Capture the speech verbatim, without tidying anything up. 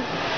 going.